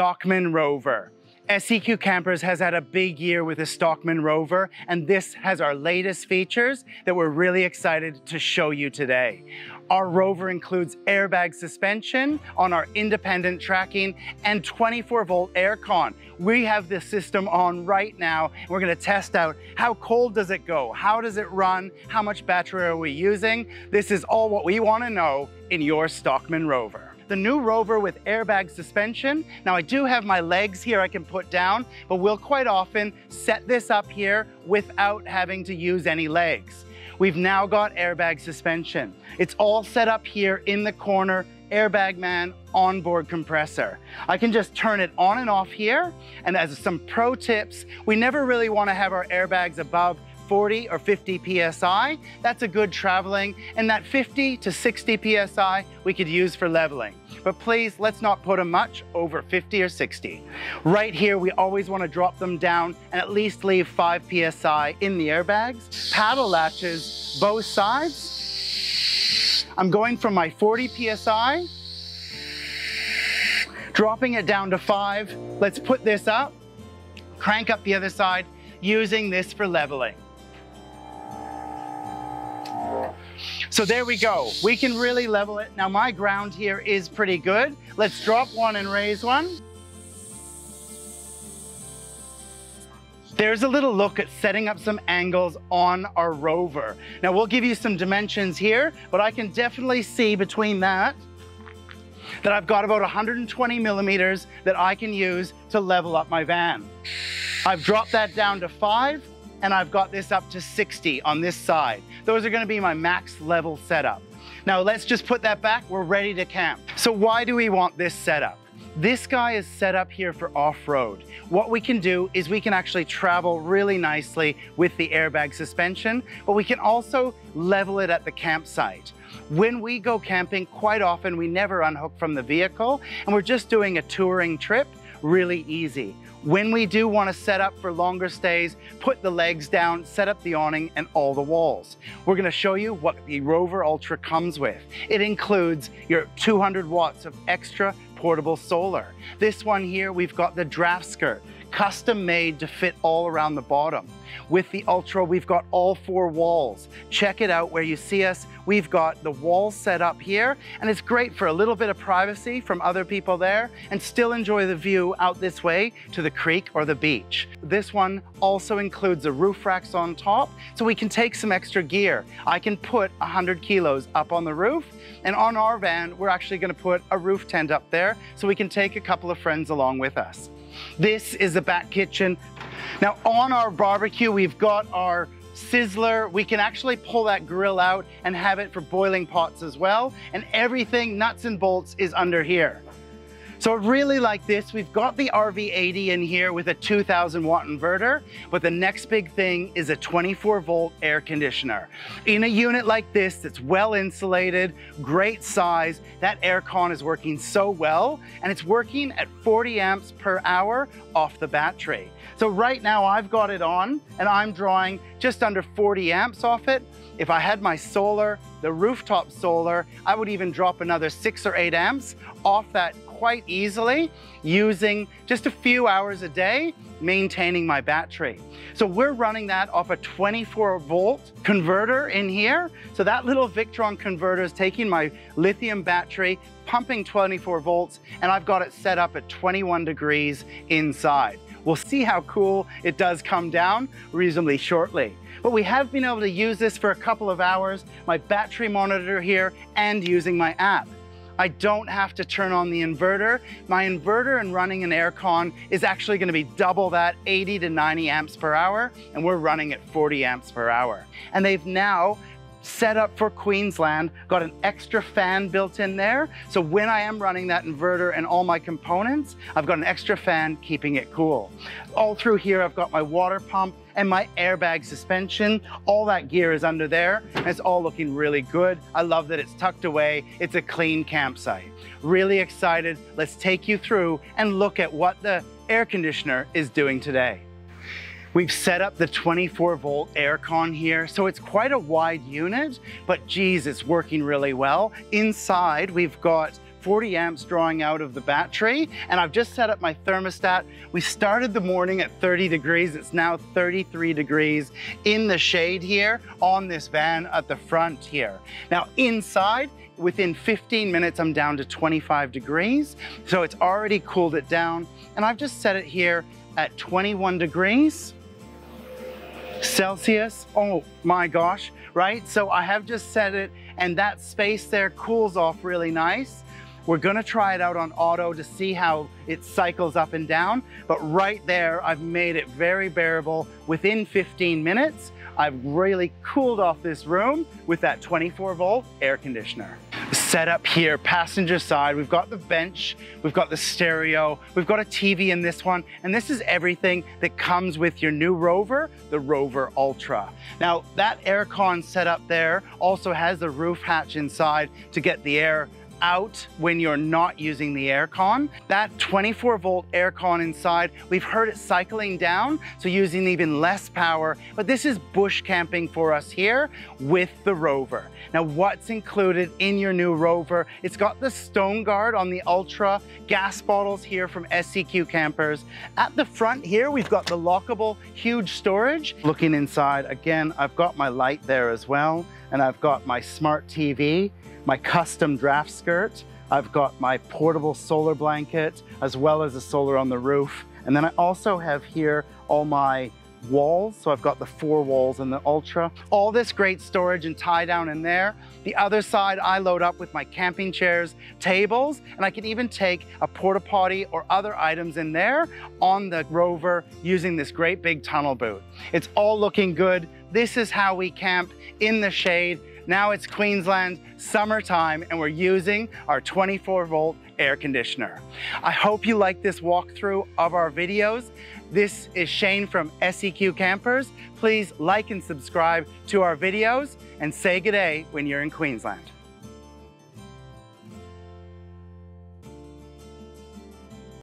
Stockman Rover. SEQ Campers has had a big year with the Stockman Rover, and this has our latest features that we're really excited to show you today. Our Rover includes airbag suspension on our independent tracking and 24-volt aircon. We have this system on right now. We're gonna test out how cold does it go, how does it run, how much battery are we using. This is all what we wanna know in your Stockman Rover. The new Rover with airbag suspension. Now I do have my legs here I can put down, but we'll quite often set this up here without having to use any legs. We've now got airbag suspension. It's all set up here in the corner, Airbag Man onboard compressor. I can just turn it on and off here. And as some pro tips, we never really wanna have our airbags above 40 or 50 PSI, that's a good traveling, and that 50 to 60 PSI we could use for leveling. But please, let's not put them much over 50 or 60. Right here, we always wanna drop them down and at least leave 5 PSI in the airbags. Paddle latches, both sides. I'm going from my 40 PSI, dropping it down to 5. Let's put this up, crank up the other side, using this for leveling. So there we go. We can really level it. Now my ground here is pretty good. Let's drop one and raise one. There's a little look at setting up some angles on our Rover. Now we'll give you some dimensions here, but I can definitely see between that I've got about 120 millimeters that I can use to level up my van. I've dropped that down to 5, and I've got this up to 60 on this side. Those are gonna be my max level setup. Now let's just put that back, we're ready to camp. So why do we want this setup? This guy is set up here for off-road. What we can do is we can actually travel really nicely with the airbag suspension, but we can also level it at the campsite. When we go camping, quite often we never unhook from the vehicle, and we're just doing a touring trip, really easy. When we do want to set up for longer stays, put the legs down, set up the awning and all the walls. We're going to show you what the Rover Ultra comes with. It includes your 200 watts of extra portable solar. This one here, we've got the draft skirt, custom made to fit all around the bottom. With the Ultra, we've got all 4 walls. Check it out where you see us. We've got the wall set up here, and it's great for a little bit of privacy from other people there and still enjoy the view out this way to the creek or the beach. This one also includes the roof racks on top, so we can take some extra gear. I can put 100 kilos up on the roof, and on our van, we're actually gonna put a roof tent up there so we can take a couple of friends along with us. This is the back kitchen. Now on our barbecue, we've got our sizzler. We can actually pull that grill out and have it for boiling pots as well. And everything, nuts and bolts, is under here. So I really like this. We've got the RV80 in here with a 2000 watt inverter, but the next big thing is a 24 volt air conditioner. In a unit like this that's well insulated, great size, that aircon is working so well, and it's working at 40 amps per hour off the battery. So right now I've got it on and I'm drawing just under 40 amps off it. If I had my solar, the rooftop solar, I would even drop another 6 or 8 amps off that quite easily, using just a few hours a day, maintaining my battery. So we're running that off a 24 volt converter in here. So that little Victron converter is taking my lithium battery, pumping 24 volts, and I've got it set up at 21 degrees inside. We'll see how cool it does come down reasonably shortly. But we have been able to use this for a couple of hours, my battery monitor here and using my app. I don't have to turn on the inverter. My inverter and running an aircon is actually gonna be double that, 80 to 90 amps per hour, and we're running at 40 amps per hour. And they've now set up for Queensland, got an extra fan built in there. So when I am running that inverter and all my components, I've got an extra fan keeping it cool. All through here, I've got my water pump and my airbag suspension. All that gear is under there. And it's all looking really good. I love that it's tucked away. It's a clean campsite. Really excited. Let's take you through and look at what the air conditioner is doing today. We've set up the 24 volt aircon here, so it's quite a wide unit, but geez, it's working really well. Inside, we've got 40 amps drawing out of the battery, and I've just set up my thermostat. We started the morning at 30 degrees. It's now 33 degrees in the shade here on this van at the front here. Now inside, within 15 minutes, I'm down to 25 degrees. So it's already cooled it down, and I've just set it here at 21 degrees Celsius. Oh my gosh, right? So I have just set it, and that space there cools off really nice. We're gonna try it out on auto to see how it cycles up and down, but right there, I've made it very bearable. Within 15 minutes, I've really cooled off this room with that 24-volt air conditioner. Set up here, passenger side, we've got the bench, we've got the stereo, we've got a TV in this one, and this is everything that comes with your new Rover, the Rover Ultra. Now that aircon setup there also has the roof hatch inside to get the air out when you're not using the aircon. That 24-volt aircon inside, we've heard it cycling down, so using even less power, but this is bush camping for us here with the Rover. Now what's included in your new Rover? It's got the stone guard on the Ultra, gas bottles here from SEQ Campers. At the front here, we've got the lockable huge storage. Looking inside, again, I've got my light there as well, and I've got my smart TV, my custom draft skirt. I've got my portable solar blanket, as well as a solar on the roof. And then I also have here all my walls. So I've got the four walls and the Ultra. All this great storage and tie down in there. The other side, I load up with my camping chairs, tables, and I can even take a porta potty or other items in there on the Rover using this great big tunnel boot. It's all looking good. This is how we camp in the shade. Now it's Queensland, summertime, and we're using our 24-volt air conditioner. I hope you like this walkthrough of our videos. This is Shane from SEQ Campers. Please like and subscribe to our videos, and say good day when you're in Queensland.